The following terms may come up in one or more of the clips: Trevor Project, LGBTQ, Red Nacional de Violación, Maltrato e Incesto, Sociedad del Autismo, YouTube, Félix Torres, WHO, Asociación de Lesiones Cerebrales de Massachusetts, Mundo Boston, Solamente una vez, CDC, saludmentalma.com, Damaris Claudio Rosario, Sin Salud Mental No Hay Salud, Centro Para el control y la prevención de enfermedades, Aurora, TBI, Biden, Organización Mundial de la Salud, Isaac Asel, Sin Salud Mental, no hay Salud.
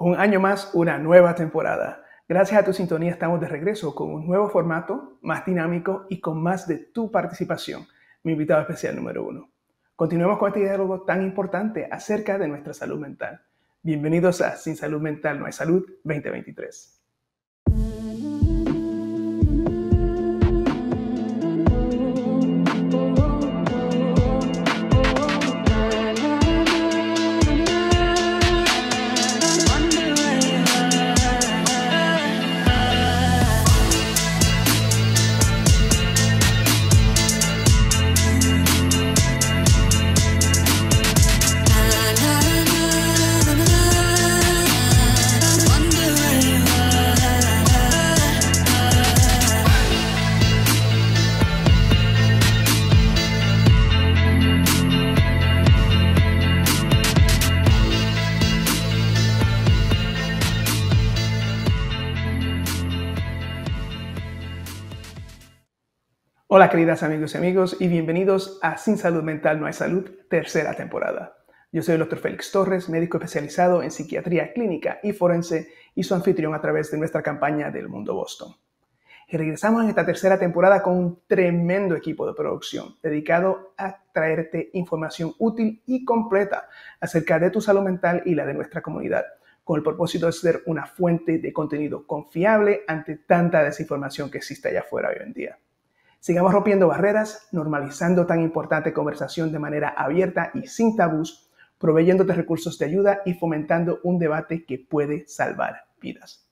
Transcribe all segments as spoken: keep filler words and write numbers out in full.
Un año más, una nueva temporada. Gracias a tu sintonía estamos de regreso con un nuevo formato, más dinámico y con más de tu participación. Mi invitado especial número uno. Continuemos con este diálogo tan importante acerca de nuestra salud mental. Bienvenidos a Sin Salud Mental No Hay Salud veinte veintitrés. Hola queridas amigos y amigos y bienvenidos a Sin Salud Mental No Hay Salud, tercera temporada. Yo soy el doctor Félix Torres, médico especializado en psiquiatría clínica y forense y su anfitrión a través de nuestra campaña del Mundo Boston. Y regresamos en esta tercera temporada con un tremendo equipo de producción dedicado a traerte información útil y completa acerca de tu salud mental y la de nuestra comunidad, con el propósito de ser una fuente de contenido confiable ante tanta desinformación que existe allá afuera hoy en día. Sigamos rompiendo barreras, normalizando tan importante conversación de manera abierta y sin tabús, proveyéndote recursos de ayuda y fomentando un debate que puede salvar vidas.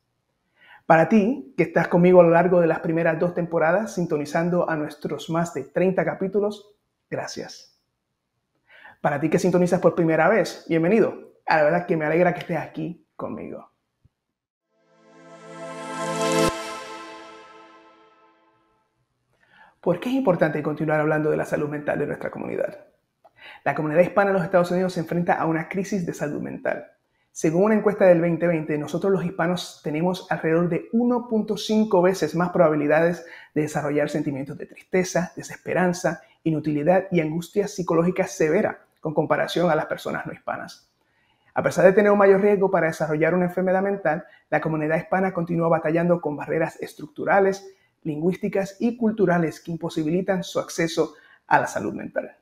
Para ti, que estás conmigo a lo largo de las primeras dos temporadas, sintonizando a nuestros más de treinta capítulos, gracias. Para ti que sintonizas por primera vez, bienvenido. La verdad que me alegra que estés aquí conmigo. ¿Por qué es importante continuar hablando de la salud mental de nuestra comunidad? La comunidad hispana en los Estados Unidos se enfrenta a una crisis de salud mental. Según una encuesta del veinte veinte, nosotros los hispanos tenemos alrededor de uno punto cinco veces más probabilidades de desarrollar sentimientos de tristeza, desesperanza, inutilidad y angustia psicológica severa con comparación a las personas no hispanas. A pesar de tener un mayor riesgo para desarrollar una enfermedad mental, la comunidad hispana continúa batallando con barreras estructurales, lingüísticas y culturales que imposibilitan su acceso a la salud mental.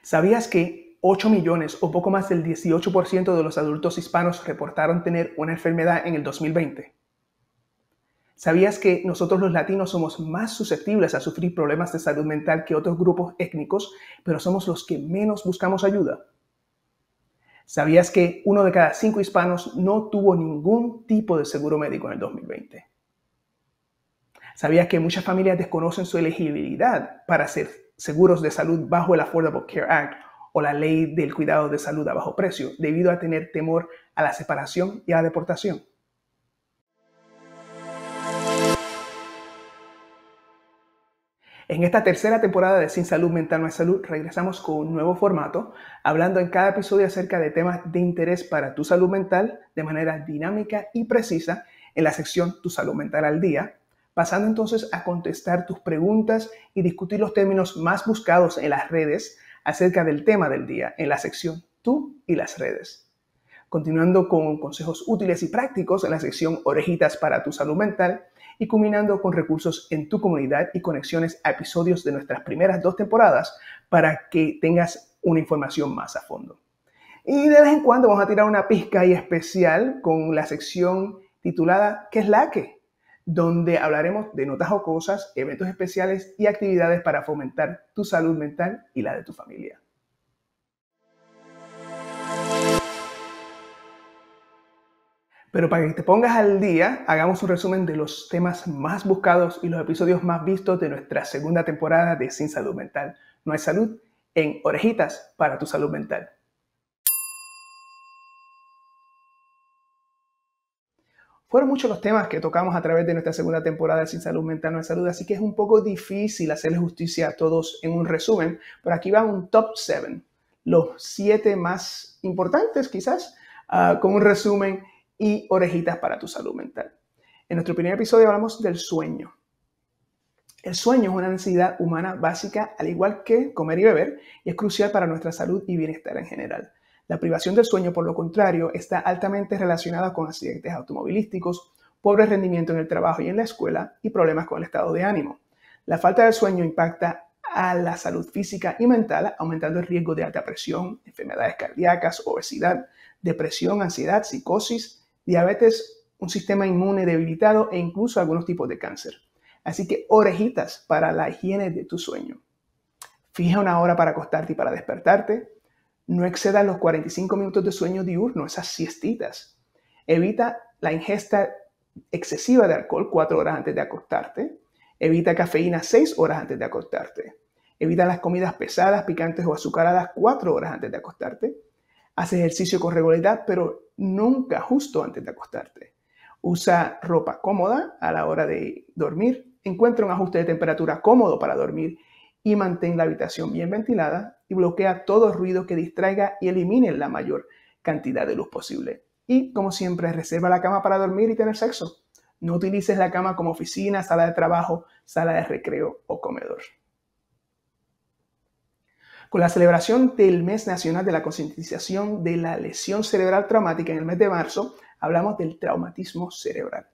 ¿Sabías que ocho millones o poco más del dieciocho por ciento de los adultos hispanos reportaron tener una enfermedad en el dos mil veinte? ¿Sabías que nosotros los latinos somos más susceptibles a sufrir problemas de salud mental que otros grupos étnicos, pero somos los que menos buscamos ayuda? ¿Sabías que uno de cada cinco hispanos no tuvo ningún tipo de seguro médico en el dos mil veinte? ¿Sabías que muchas familias desconocen su elegibilidad para ser seguros de salud bajo el Affordable Care Act o la Ley del Cuidado de Salud a Bajo Precio debido a tener temor a la separación y a la deportación? En esta tercera temporada de Sin Salud Mental No Hay Salud regresamos con un nuevo formato, hablando en cada episodio acerca de temas de interés para tu salud mental de manera dinámica y precisa en la sección Tu Salud Mental al Día, pasando entonces a contestar tus preguntas y discutir los términos más buscados en las redes acerca del tema del día en la sección Tú y las redes. Continuando con consejos útiles y prácticos en la sección Orejitas para tu Salud Mental, y culminando con recursos en tu comunidad y conexiones a episodios de nuestras primeras dos temporadas para que tengas una información más a fondo. Y de vez en cuando vamos a tirar una pizca ahí especial con la sección titulada ¿Qué es la que? Donde hablaremos de notas o cosas, eventos especiales y actividades para fomentar tu salud mental y la de tu familia. Pero para que te pongas al día, hagamos un resumen de los temas más buscados y los episodios más vistos de nuestra segunda temporada de Sin Salud Mental No Hay Salud en Orejitas para tu Salud Mental. Fueron muchos los temas que tocamos a través de nuestra segunda temporada de Sin Salud Mental No Hay Salud, así que es un poco difícil hacerle justicia a todos en un resumen, pero aquí va un top siete, los siete más importantes quizás, uh, con un resumen y orejitas para tu salud mental. En nuestro primer episodio hablamos del sueño. El sueño es una necesidad humana básica, al igual que comer y beber, y es crucial para nuestra salud y bienestar en general. La privación del sueño, por lo contrario, está altamente relacionada con accidentes automovilísticos, pobre rendimiento en el trabajo y en la escuela, y problemas con el estado de ánimo. La falta de sueño impacta a la salud física y mental, aumentando el riesgo de alta presión, enfermedades cardíacas, obesidad, depresión, ansiedad, psicosis, diabetes, un sistema inmune debilitado e incluso algunos tipos de cáncer. Así que orejitas para la higiene de tu sueño. Fija una hora para acostarte y para despertarte. No excedas los cuarenta y cinco minutos de sueño diurno, esas siestitas. Evita la ingesta excesiva de alcohol cuatro horas antes de acostarte. Evita cafeína seis horas antes de acostarte. Evita las comidas pesadas, picantes o azucaradas cuatro horas antes de acostarte. Haz ejercicio con regularidad, pero nunca justo antes de acostarte. Usa ropa cómoda a la hora de dormir. Encuentra un ajuste de temperatura cómodo para dormir y mantén la habitación bien ventilada y bloquea todo ruido que distraiga y elimine la mayor cantidad de luz posible. Y, como siempre, reserva la cama para dormir y tener sexo. No utilices la cama como oficina, sala de trabajo, sala de recreo o comedor. Con la celebración del Mes Nacional de la Concientización de la Lesión Cerebral Traumática en el mes de marzo, hablamos del traumatismo cerebral.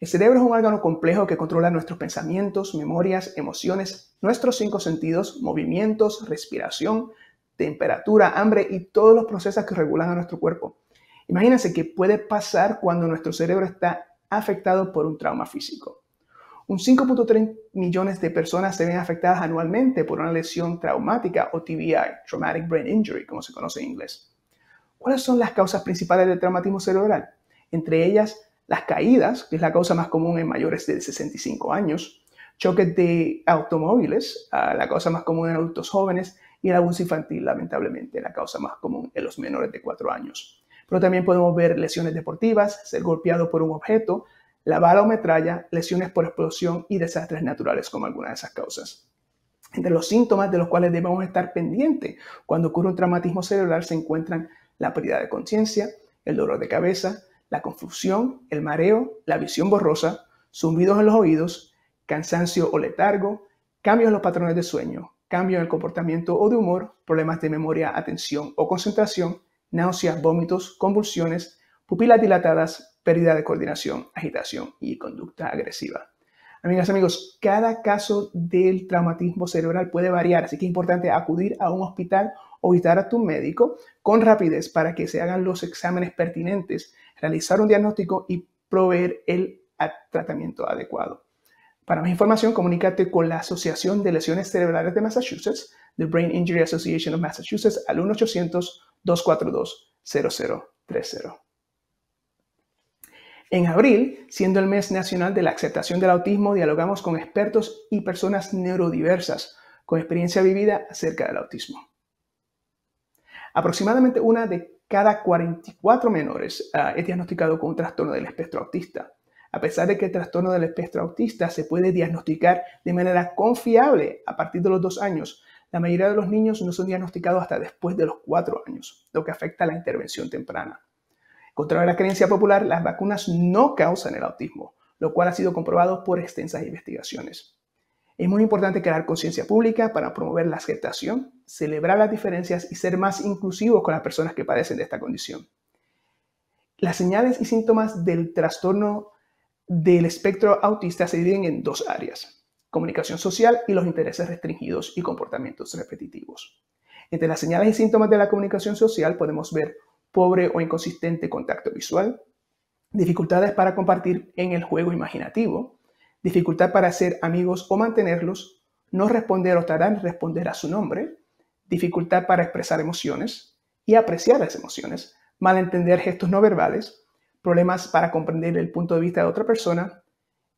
El cerebro es un órgano complejo que controla nuestros pensamientos, memorias, emociones, nuestros cinco sentidos, movimientos, respiración, temperatura, hambre y todos los procesos que regulan a nuestro cuerpo. Imagínense qué puede pasar cuando nuestro cerebro está afectado por un trauma físico. Un cinco punto tres millones de personas se ven afectadas anualmente por una lesión traumática o T B I, Traumatic Brain Injury, como se conoce en inglés. ¿Cuáles son las causas principales del traumatismo cerebral? Entre ellas, las caídas, que es la causa más común en mayores de sesenta y cinco años, choques de automóviles, la causa más común en adultos jóvenes, y el abuso infantil, lamentablemente, la causa más común en los menores de cuatro años. Pero también podemos ver lesiones deportivas, ser golpeado por un objeto, la bala o metralla, lesiones por explosión y desastres naturales como algunas de esas causas. Entre los síntomas de los cuales debemos estar pendientes cuando ocurre un traumatismo cerebral se encuentran la pérdida de conciencia, el dolor de cabeza, la confusión, el mareo, la visión borrosa, zumbidos en los oídos, cansancio o letargo, cambios en los patrones de sueño, cambio en el comportamiento o de humor, problemas de memoria, atención o concentración, náuseas, vómitos, convulsiones, pupilas dilatadas, pérdida de coordinación, agitación y conducta agresiva. Amigas y amigos, cada caso del traumatismo cerebral puede variar, así que es importante acudir a un hospital o visitar a tu médico con rapidez para que se hagan los exámenes pertinentes, realizar un diagnóstico y proveer el tratamiento adecuado. Para más información, comunícate con la Asociación de Lesiones Cerebrales de Massachusetts, The Brain Injury Association of Massachusetts, al uno ochocientos, dos cuatro dos, cero cero tres cero. En abril, siendo el mes nacional de la aceptación del autismo, dialogamos con expertos y personas neurodiversas con experiencia vivida acerca del autismo. Aproximadamente una de cada cuarenta y cuatro menores uh, es diagnosticado con un trastorno del espectro autista. A pesar de que el trastorno del espectro autista se puede diagnosticar de manera confiable a partir de los dos años, la mayoría de los niños no son diagnosticados hasta después de los cuatro años, lo que afecta a la intervención temprana. Contra la creencia popular, las vacunas no causan el autismo, lo cual ha sido comprobado por extensas investigaciones. Es muy importante crear conciencia pública para promover la aceptación, celebrar las diferencias y ser más inclusivos con las personas que padecen de esta condición. Las señales y síntomas del trastorno del espectro autista se dividen en dos áreas: comunicación social y los intereses restringidos y comportamientos repetitivos. Entre las señales y síntomas de la comunicación social podemos ver pobre o inconsistente contacto visual, dificultades para compartir en el juego imaginativo, dificultad para hacer amigos o mantenerlos, no responder o tardar en responder a su nombre, dificultad para expresar emociones y apreciar las emociones, malentender gestos no verbales, problemas para comprender el punto de vista de otra persona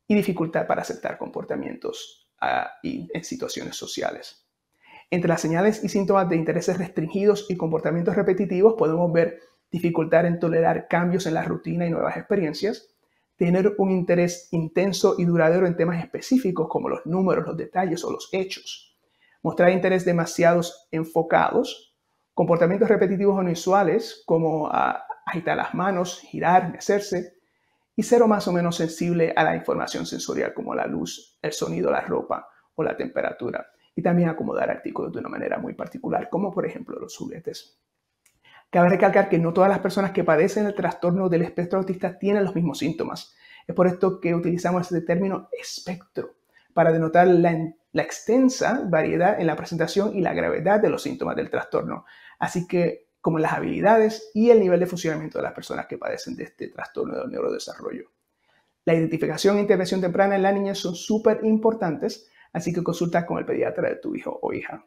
y dificultad para aceptar comportamientos uh, y en situaciones sociales. Entre las señales y síntomas de intereses restringidos y comportamientos repetitivos podemos ver dificultad en tolerar cambios en la rutina y nuevas experiencias, tener un interés intenso y duradero en temas específicos como los números, los detalles o los hechos, mostrar interés demasiado enfocados, comportamientos repetitivos o inusuales como uh, agitar las manos, girar, mecerse, y cero más o menos sensible a la información sensorial como la luz, el sonido, la ropa o la temperatura, y también acomodar artículos de una manera muy particular, como por ejemplo los juguetes. Cabe recalcar que no todas las personas que padecen el trastorno del espectro autista tienen los mismos síntomas. Es por esto que utilizamos este término espectro, para denotar la, la extensa variedad en la presentación y la gravedad de los síntomas del trastorno, así que como las habilidades y el nivel de funcionamiento de las personas que padecen de este trastorno del neurodesarrollo. La identificación e intervención temprana en la niñez son súper importantes, así que consulta con el pediatra de tu hijo o hija.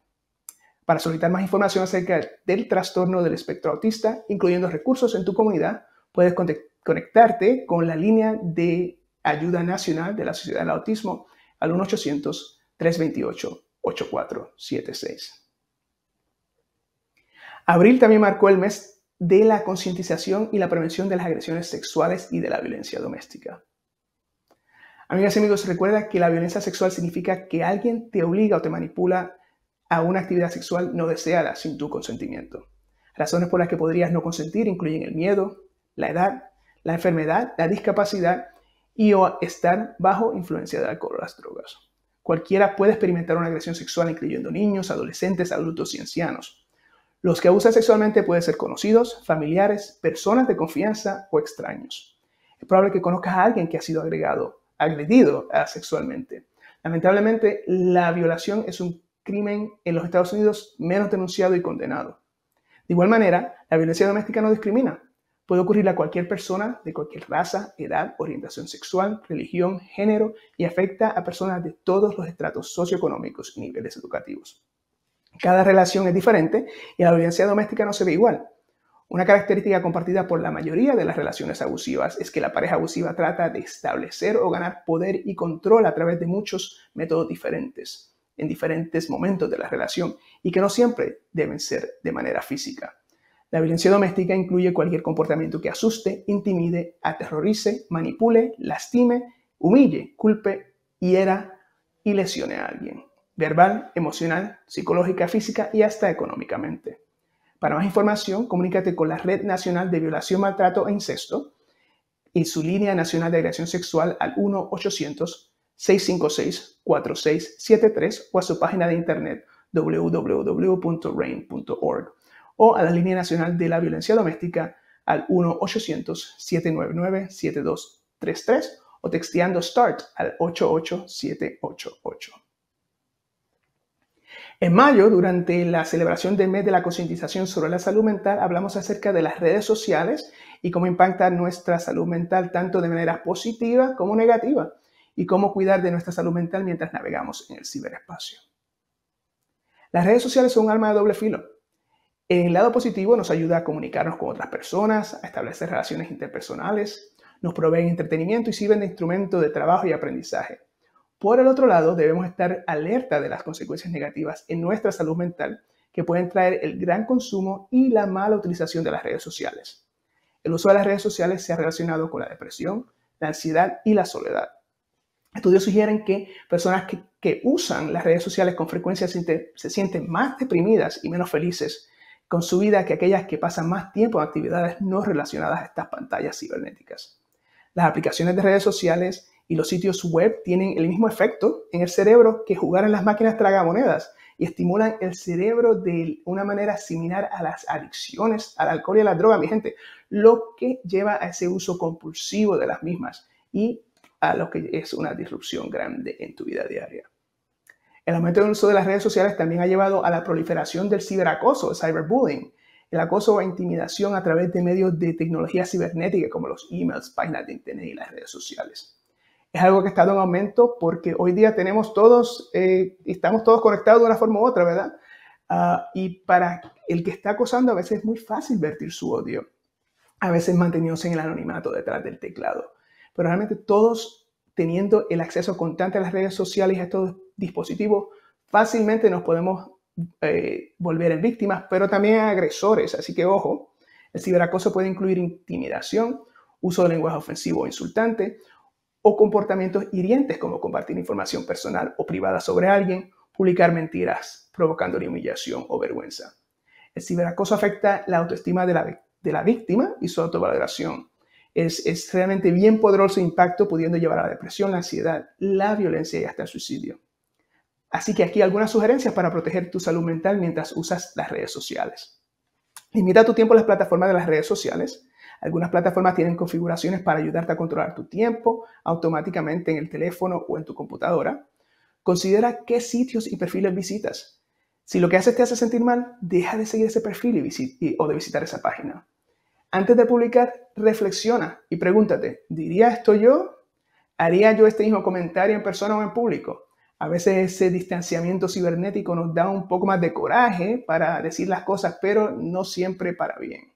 Para solicitar más información acerca del trastorno del espectro autista, incluyendo recursos en tu comunidad, puedes conectarte con la línea de ayuda nacional de la Sociedad del Autismo al uno ochocientos, tres dos ocho, ocho cuatro siete seis. Abril también marcó el mes de la concientización y la prevención de las agresiones sexuales y de la violencia doméstica. Amigas y amigos, recuerda que la violencia sexual significa que alguien te obliga o te manipula a una actividad sexual no deseada sin tu consentimiento. Razones por las que podrías no consentir incluyen el miedo, la edad, la enfermedad, la discapacidad y o estar bajo influencia del alcohol o las drogas. Cualquiera puede experimentar una agresión sexual, incluyendo niños, adolescentes, adultos y ancianos. Los que abusan sexualmente pueden ser conocidos, familiares, personas de confianza o extraños. Es probable que conozcas a alguien que ha sido agregado agredido sexualmente. Lamentablemente, la violación es un crimen en los Estados Unidos menos denunciado y condenado. De igual manera, la violencia doméstica no discrimina. Puede ocurrirle a cualquier persona de cualquier raza, edad, orientación sexual, religión, género y afecta a personas de todos los estratos socioeconómicos y niveles educativos. Cada relación es diferente y la violencia doméstica no se ve igual. Una característica compartida por la mayoría de las relaciones abusivas es que la pareja abusiva trata de establecer o ganar poder y control a través de muchos métodos diferentes, en diferentes momentos de la relación, y que no siempre deben ser de manera física. La violencia doméstica incluye cualquier comportamiento que asuste, intimide, aterrorice, manipule, lastime, humille, culpe, hiera y lesione a alguien, verbal, emocional, psicológica, física y hasta económicamente. Para más información, comunícate con la Red Nacional de Violación, Maltrato e Incesto y su línea nacional de agresión sexual al uno ochocientos, seiscientos cincuenta y seis, cuarenta y seis setenta y tres o a su página de internet w w w punto rein punto org o a la línea nacional de la violencia doméstica al uno ochocientos, setecientos noventa y nueve, setenta y dos treinta y tres o texteando START al ocho ocho siete ocho ocho. En mayo, durante la celebración del mes de la concientización sobre la salud mental, hablamos acerca de las redes sociales y cómo impacta nuestra salud mental tanto de manera positiva como negativa y cómo cuidar de nuestra salud mental mientras navegamos en el ciberespacio. Las redes sociales son un arma de doble filo. El lado positivo nos ayuda a comunicarnos con otras personas, a establecer relaciones interpersonales, nos proveen entretenimiento y sirven de instrumento de trabajo y aprendizaje. Por el otro lado, debemos estar alerta de las consecuencias negativas en nuestra salud mental que pueden traer el gran consumo y la mala utilización de las redes sociales. El uso de las redes sociales se ha relacionado con la depresión, la ansiedad y la soledad. Estudios sugieren que personas que, que usan las redes sociales con frecuencia se, se sienten más deprimidas y menos felices con su vida que aquellas que pasan más tiempo en actividades no relacionadas a estas pantallas cibernéticas. Las aplicaciones de redes sociales y los sitios web tienen el mismo efecto en el cerebro que jugar en las máquinas tragamonedas y estimulan el cerebro de una manera similar a las adicciones, al alcohol y a la droga, mi gente, lo que lleva a ese uso compulsivo de las mismas y a lo que es una disrupción grande en tu vida diaria. El aumento del uso de las redes sociales también ha llevado a la proliferación del ciberacoso, el cyberbullying, el acoso o intimidación a través de medios de tecnología cibernética como los emails, páginas de internet y las redes sociales. Es algo que ha estado en aumento porque hoy día tenemos todos, eh, estamos todos conectados de una forma u otra, ¿verdad? Uh, y para el que está acosando a veces es muy fácil vertir su odio, a veces manteniéndose en el anonimato detrás del teclado. Pero realmente todos teniendo el acceso constante a las redes sociales y a estos dispositivos, fácilmente nos podemos eh, volver en víctimas, pero también agresores. Así que ojo, el ciberacoso puede incluir intimidación, uso de lenguaje ofensivo o insultante, o comportamientos hirientes como compartir información personal o privada sobre alguien, publicar mentiras, provocándole humillación o vergüenza. El ciberacoso afecta la autoestima de la, de la víctima y su autovaloración. es, es realmente bien poderoso impacto, pudiendo llevar a la depresión, la ansiedad, la violencia y hasta el suicidio. Así que aquí algunas sugerencias para proteger tu salud mental mientras usas las redes sociales. Limita tu tiempo en las plataformas de las redes sociales. Algunas plataformas tienen configuraciones para ayudarte a controlar tu tiempo automáticamente en el teléfono o en tu computadora. Considera qué sitios y perfiles visitas. Si lo que haces te hace sentir mal, deja de seguir ese perfil y visit- y, o de visitar esa página. Antes de publicar, reflexiona y pregúntate, ¿diría esto yo? ¿Haría yo este mismo comentario en persona o en público? A veces ese distanciamiento cibernético nos da un poco más de coraje para decir las cosas, pero no siempre para bien.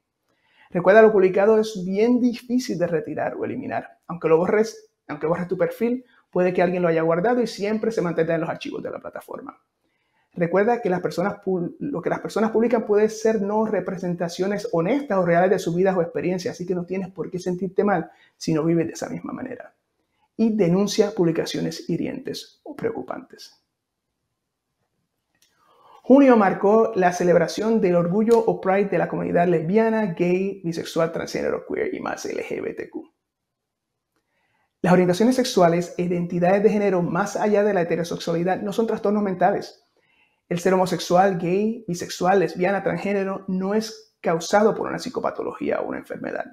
Recuerda, lo publicado es bien difícil de retirar o eliminar. Aunque lo borres, aunque borres tu perfil, puede que alguien lo haya guardado y siempre se mantendrá en los archivos de la plataforma. Recuerda que las personas, lo que las personas publican puede ser no representaciones honestas o reales de sus vidas o experiencias, así que no tienes por qué sentirte mal si no vives de esa misma manera. Y denuncia publicaciones hirientes o preocupantes. Junio marcó la celebración del orgullo o Pride de la comunidad lesbiana, gay, bisexual, transgénero, queer y más L G B T Q. Las orientaciones sexuales e identidades de género más allá de la heterosexualidad no son trastornos mentales. El ser homosexual, gay, bisexual, lesbiana, transgénero no es causado por una psicopatología o una enfermedad.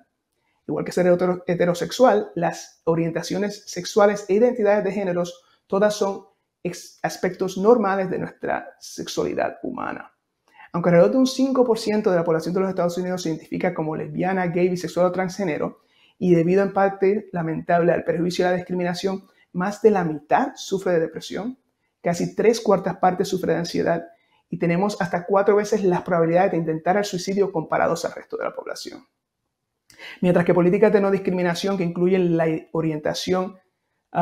Igual que ser heterosexual, las orientaciones sexuales e identidades de géneros todas son aspectos normales de nuestra sexualidad humana. Aunque alrededor de un cinco por ciento de la población de los Estados Unidos se identifica como lesbiana, gay, bisexual o transgénero, y debido en parte lamentable al perjuicio y la discriminación, más de la mitad sufre de depresión, casi tres cuartas partes sufre de ansiedad, y tenemos hasta cuatro veces las probabilidades de intentar el suicidio comparados al resto de la población. Mientras que políticas de no discriminación que incluyen la orientación uh,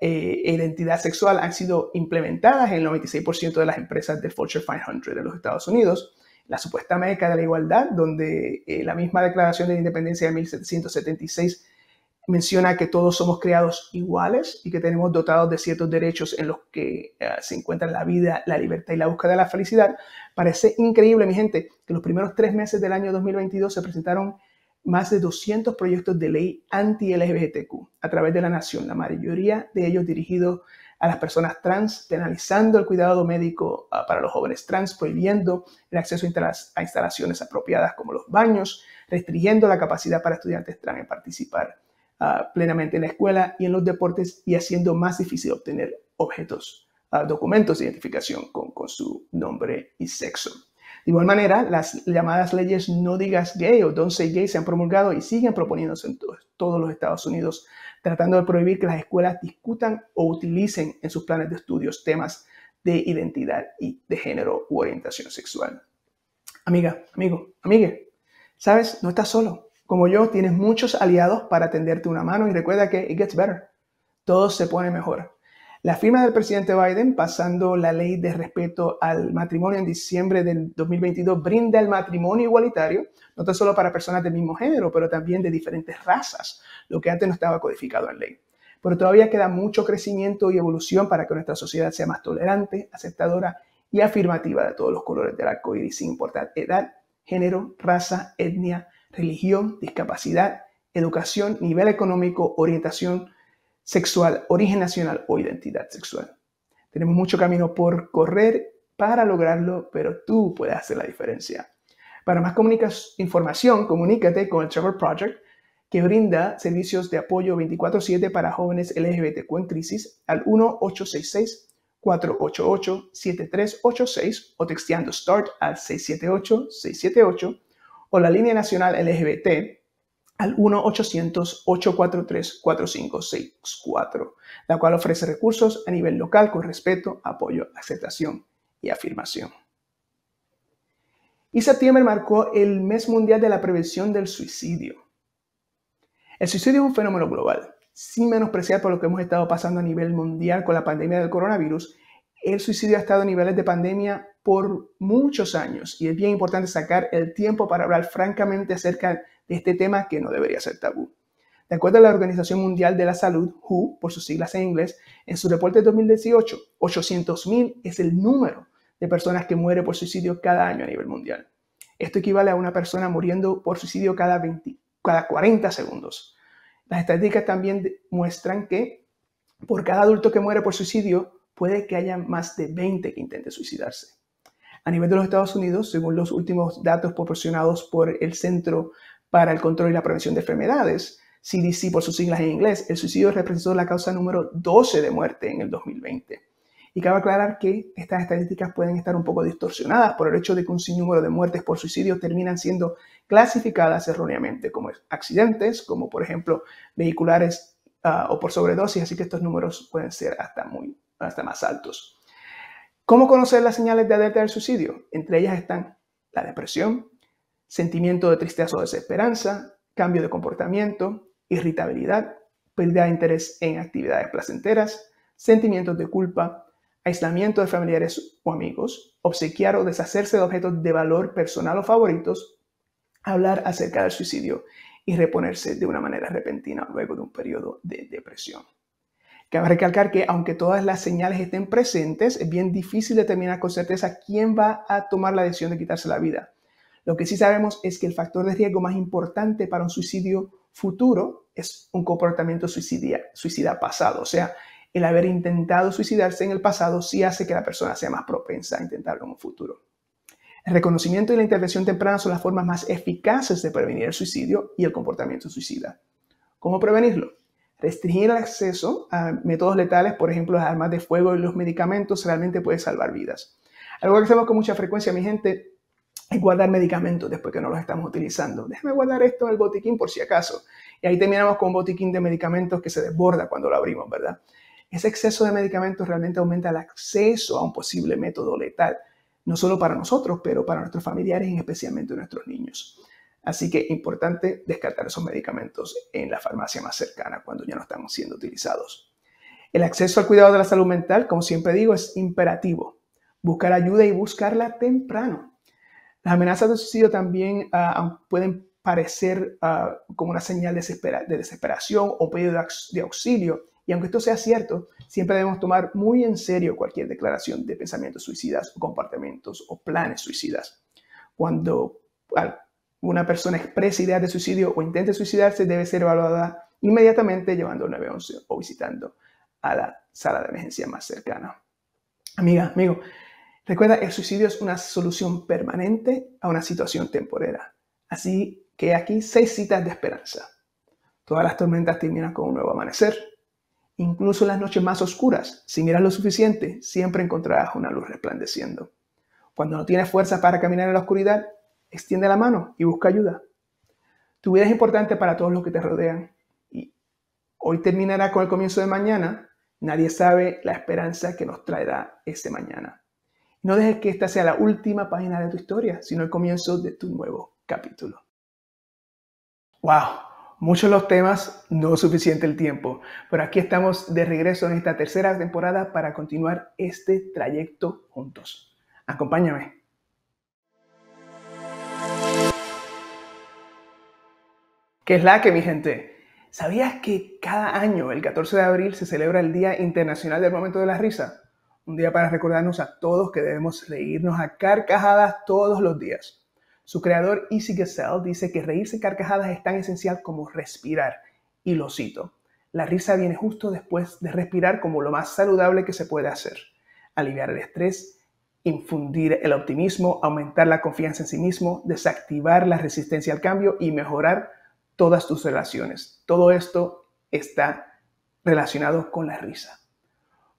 e identidad sexual han sido implementadas en el noventa y seis por ciento de las empresas del Fortune quinientos de los Estados Unidos, la supuesta meca de la igualdad, donde eh, la misma Declaración de la Independencia de mil setecientos setenta y seis menciona que todos somos creados iguales y que tenemos dotados de ciertos derechos en los que eh, se encuentran la vida, la libertad y la búsqueda de la felicidad. Parece increíble, mi gente, que los primeros tres meses del año dos mil veintidós se presentaron más de doscientos proyectos de ley anti-L G B T Q a través de la nación, la mayoría de ellos dirigidos a las personas trans, penalizando el cuidado médico uh, para los jóvenes trans, prohibiendo el acceso a instalaciones apropiadas como los baños, restringiendo la capacidad para estudiantes trans en participar uh, plenamente en la escuela y en los deportes, y haciendo más difícil obtener objetos, uh, documentos de identificación con, con su nombre y sexo. De igual manera, las llamadas leyes no digas gay o don't say gay se han promulgado y siguen proponiéndose en to- todos los Estados Unidos, tratando de prohibir que las escuelas discutan o utilicen en sus planes de estudios temas de identidad y de género u orientación sexual. Amiga, amigo, amigue, ¿sabes? No estás solo. Como yo, tienes muchos aliados para tenderte una mano, y recuerda que it gets better. Todo se pone mejor. La firma del presidente Biden pasando la ley de respeto al matrimonio en diciembre del dos mil veintidós brinda el matrimonio igualitario, no tan solo para personas del mismo género, pero también de diferentes razas, lo que antes no estaba codificado en ley. Pero todavía queda mucho crecimiento y evolución para que nuestra sociedad sea más tolerante, aceptadora y afirmativa de todos los colores del arco iris, sin importar edad, género, raza, etnia, religión, discapacidad, educación, nivel económico, orientación sexual, origen nacional o identidad sexual. Tenemos mucho camino por correr para lograrlo, pero tú puedes hacer la diferencia. Para más información, comunícate con el Trevor Project, que brinda servicios de apoyo veinticuatro siete para jóvenes L G B T Q en crisis al uno ocho seis seis, cuatro ocho ocho, siete tres ocho seis o texteando START al seis siete ocho, seis siete ocho o la línea nacional L G B T al uno ochocientos, ochocientos cuarenta y tres, cuatro cinco seis cuatro, la cual ofrece recursos a nivel local con respeto, apoyo, aceptación y afirmación. Y septiembre marcó el Mes Mundial de la Prevención del Suicidio. El suicidio es un fenómeno global. Sin menospreciar por lo que hemos estado pasando a nivel mundial con la pandemia del coronavirus, el suicidio ha estado a niveles de pandemia por muchos años, y es bien importante sacar el tiempo para hablar francamente acerca de de este tema, que no debería ser tabú. De acuerdo a la Organización Mundial de la Salud, W H O, por sus siglas en inglés, en su reporte de dos mil dieciocho, ochocientos mil es el número de personas que mueren por suicidio cada año a nivel mundial. Esto equivale a una persona muriendo por suicidio cada, veinte, cada cuarenta segundos. Las estadísticas también muestran que por cada adulto que muere por suicidio, puede que haya más de veinte que intenten suicidarse. A nivel de los Estados Unidos, según los últimos datos proporcionados por el Centro Para el Control y la Prevención de Enfermedades, C D C por sus siglas en inglés, el suicidio representó la causa número doce de muerte en el dos mil veinte. Y cabe aclarar que estas estadísticas pueden estar un poco distorsionadas por el hecho de que un sinnúmero de muertes por suicidio terminan siendo clasificadas erróneamente como accidentes, como por ejemplo vehiculares uh, o por sobredosis, así que estos números pueden ser hasta, muy, hasta más altos. ¿Cómo conocer las señales de alerta del suicidio? Entre ellas están la depresión, sentimiento de tristeza o desesperanza, cambio de comportamiento, irritabilidad, pérdida de interés en actividades placenteras, sentimientos de culpa, aislamiento de familiares o amigos, obsequiar o deshacerse de objetos de valor personal o favoritos, hablar acerca del suicidio y reponerse de una manera repentina luego de un periodo de depresión. Cabe recalcar que aunque todas las señales estén presentes, es bien difícil determinar con certeza quién va a tomar la decisión de quitarse la vida. Lo que sí sabemos es que el factor de riesgo más importante para un suicidio futuro es un comportamiento suicida, suicida pasado, o sea, el haber intentado suicidarse en el pasado sí hace que la persona sea más propensa a intentarlo en un futuro. El reconocimiento y la intervención temprana son las formas más eficaces de prevenir el suicidio y el comportamiento suicida. ¿Cómo prevenirlo? Restringir el acceso a métodos letales, por ejemplo, las armas de fuego y los medicamentos, realmente puede salvar vidas. Algo que hacemos con mucha frecuencia, mi gente, es guardar medicamentos después que no los estamos utilizando. Déjame guardar esto en el botiquín por si acaso. Y ahí terminamos con un botiquín de medicamentos que se desborda cuando lo abrimos, ¿verdad? Ese exceso de medicamentos realmente aumenta el acceso a un posible método letal, no solo para nosotros, pero para nuestros familiares y especialmente nuestros niños. Así que es importante descartar esos medicamentos en la farmacia más cercana cuando ya no están siendo utilizados. El acceso al cuidado de la salud mental, como siempre digo, es imperativo. Buscar ayuda y buscarla temprano. Las amenazas de suicidio también uh, pueden parecer uh, como una señal de, desespera de desesperación o pedido de, de auxilio. Y aunque esto sea cierto, siempre debemos tomar muy en serio cualquier declaración de pensamientos suicidas o comportamientos o planes suicidas. Cuando una persona expresa ideas de suicidio o intente suicidarse, debe ser evaluada inmediatamente llevando al nueve once o visitando a la sala de emergencia más cercana. Amiga, amigo, recuerda, el suicidio es una solución permanente a una situación temporera. Así que aquí seis citas de esperanza. Todas las tormentas terminan con un nuevo amanecer. Incluso en las noches más oscuras, si miras lo suficiente, siempre encontrarás una luz resplandeciendo. Cuando no tienes fuerza para caminar en la oscuridad, extiende la mano y busca ayuda. Tu vida es importante para todos los que te rodean. Y hoy terminará con el comienzo de mañana. Nadie sabe la esperanza que nos traerá ese mañana. No dejes que esta sea la última página de tu historia, sino el comienzo de tu nuevo capítulo. ¡Wow! Muchos los temas, no suficiente el tiempo, pero aquí estamos de regreso en esta tercera temporada para continuar este trayecto juntos. Acompáñame. ¿Qué es la que, mi gente? ¿Sabías que cada año, el catorce de abril, se celebra el Día Internacional del Momento de la Risa? Un día para recordarnos a todos que debemos reírnos a carcajadas todos los días. Su creador, Isaac Asel, dice que reírse carcajadas es tan esencial como respirar. Y lo cito, la risa viene justo después de respirar como lo más saludable que se puede hacer. Aliviar el estrés, infundir el optimismo, aumentar la confianza en sí mismo, desactivar la resistencia al cambio y mejorar todas tus relaciones. Todo esto está relacionado con la risa.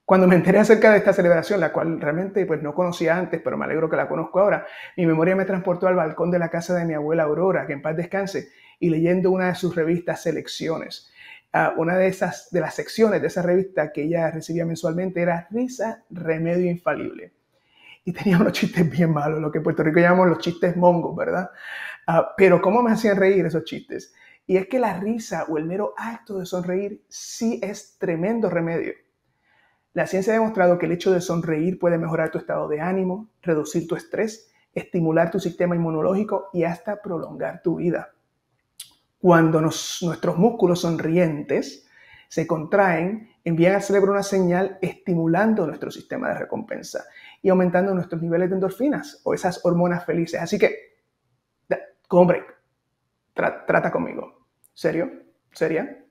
Cuando me enteré acerca de esta celebración, la cual realmente pues, no conocía antes, pero me alegro que la conozco ahora, mi memoria me transportó al balcón de la casa de mi abuela Aurora, que en paz descanse, y leyendo una de sus revistas Selecciones. Uh, una de, esas, de las secciones de esa revista que ella recibía mensualmente era Risa, Remedio Infalible. Y tenía unos chistes bien malos, lo que en Puerto Rico llamamos los chistes mongos, ¿verdad? Uh, pero ¿cómo me hacían reír esos chistes? Y es que la risa o el mero acto de sonreír sí es tremendo remedio. La ciencia ha demostrado que el hecho de sonreír puede mejorar tu estado de ánimo, reducir tu estrés, estimular tu sistema inmunológico y hasta prolongar tu vida. Cuando nos, nuestros músculos sonrientes se contraen, envían al cerebro una señal estimulando nuestro sistema de recompensa y aumentando nuestros niveles de endorfinas o esas hormonas felices. Así que, hombre, tra- trata conmigo. ¿Serio? ¿Seria?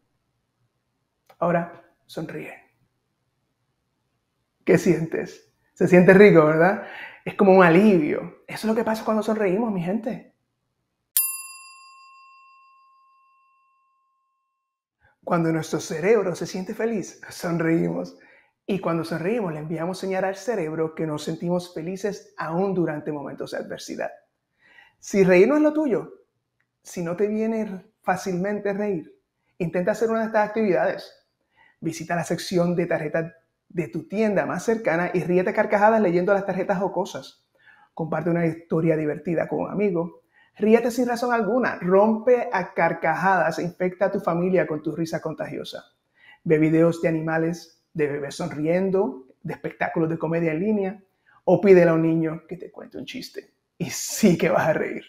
Ahora sonríe. ¿Qué sientes? Se siente rico, ¿verdad? Es como un alivio. Eso es lo que pasa cuando sonreímos, mi gente. Cuando nuestro cerebro se siente feliz, sonreímos. Y cuando sonreímos, le enviamos señal al cerebro que nos sentimos felices aún durante momentos de adversidad. Si reír no es lo tuyo, si no te viene fácilmente reír, intenta hacer una de estas actividades. Visita la sección de tarjetas de tu tienda más cercana y ríete a carcajadas leyendo las tarjetas jocosas. Comparte una historia divertida con un amigo. Ríete sin razón alguna. Rompe a carcajadas e infecta a tu familia con tu risa contagiosa. Ve videos de animales, de bebés sonriendo, de espectáculos de comedia en línea, o pídele a un niño que te cuente un chiste. Y sí que vas a reír.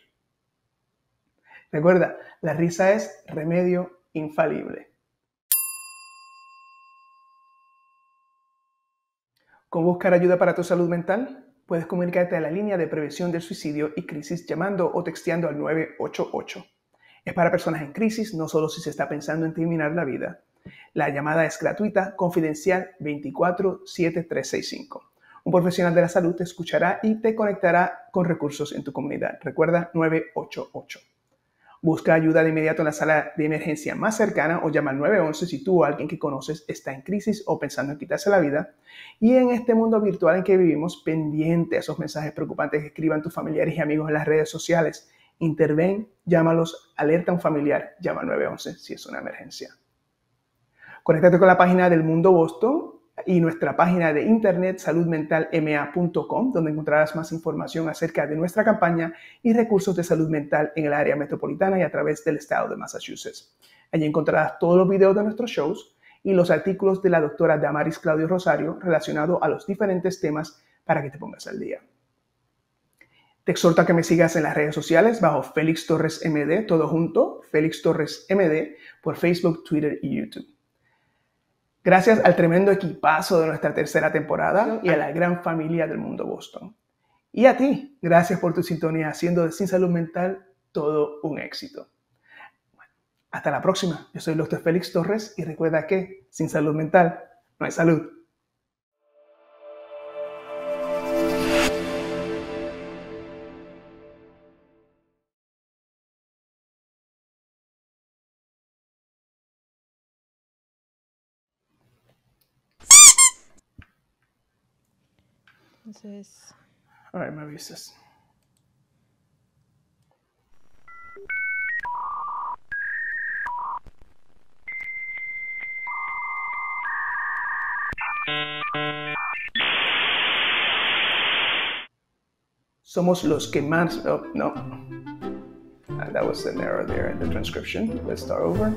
Recuerda, la risa es remedio infalible. ¿Cómo buscar ayuda para tu salud mental? Puedes comunicarte a la línea de prevención del suicidio y crisis llamando o texteando al nueve ocho ocho. Es para personas en crisis, no solo si se está pensando en terminar la vida. La llamada es gratuita, confidencial, veinticuatro siete tres sesenta y cinco. Un profesional de la salud te escuchará y te conectará con recursos en tu comunidad. Recuerda, nueve ocho ocho. Busca ayuda de inmediato en la sala de emergencia más cercana o llama al nueve once si tú o alguien que conoces está en crisis o pensando en quitarse la vida. Y en este mundo virtual en que vivimos, pendiente a esos mensajes preocupantes que escriban tus familiares y amigos en las redes sociales. Interven, llámalos, alerta a un familiar, llama al nueve once si es una emergencia. Conéctate con la página del Mundo Boston y nuestra página de internet salud mental m a punto com, donde encontrarás más información acerca de nuestra campaña y recursos de salud mental en el área metropolitana y a través del estado de Massachusetts. Allí encontrarás todos los videos de nuestros shows y los artículos de la doctora Damaris Claudio Rosario relacionados a los diferentes temas para que te pongas al día. Te exhorto a que me sigas en las redes sociales bajo Félix Torres M D, todo junto, Félix Torres M D, por Facebook, Twitter y YouTube. Gracias al tremendo equipazo de nuestra tercera temporada y a la gran familia del Mundo Boston. Y a ti, gracias por tu sintonía, haciendo de Sin Salud Mental todo un éxito. Bueno, hasta la próxima. Yo soy el doctor Félix Torres y recuerda que sin salud mental no hay salud. Entonces... All right, me avisas. Somos los que más... Oh, no. And that was an error there in the transcription. Let's start over.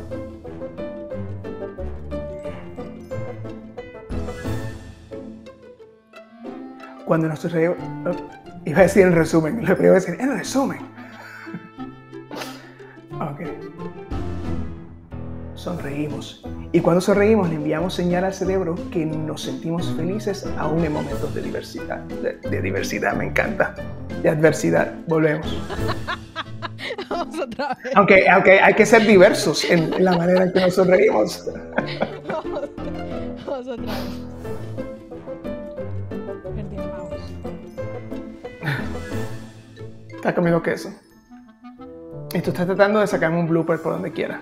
Cuando nuestro cerebro, oh, iba a decir en resumen, lo que iba a decir en resumen. Ok. Sonreímos. Y cuando sonreímos le enviamos señal al cerebro que nos sentimos felices aún en momentos de diversidad. De, de diversidad, me encanta. De adversidad. Volvemos. Vamos otra vez. Aunque, aunque hay que ser diversos en, en la manera en que nos sonreímos. Vamos, vamos otra vez. Estás comiendo queso. Y tú estás tratando de sacarme un blooper por donde quiera.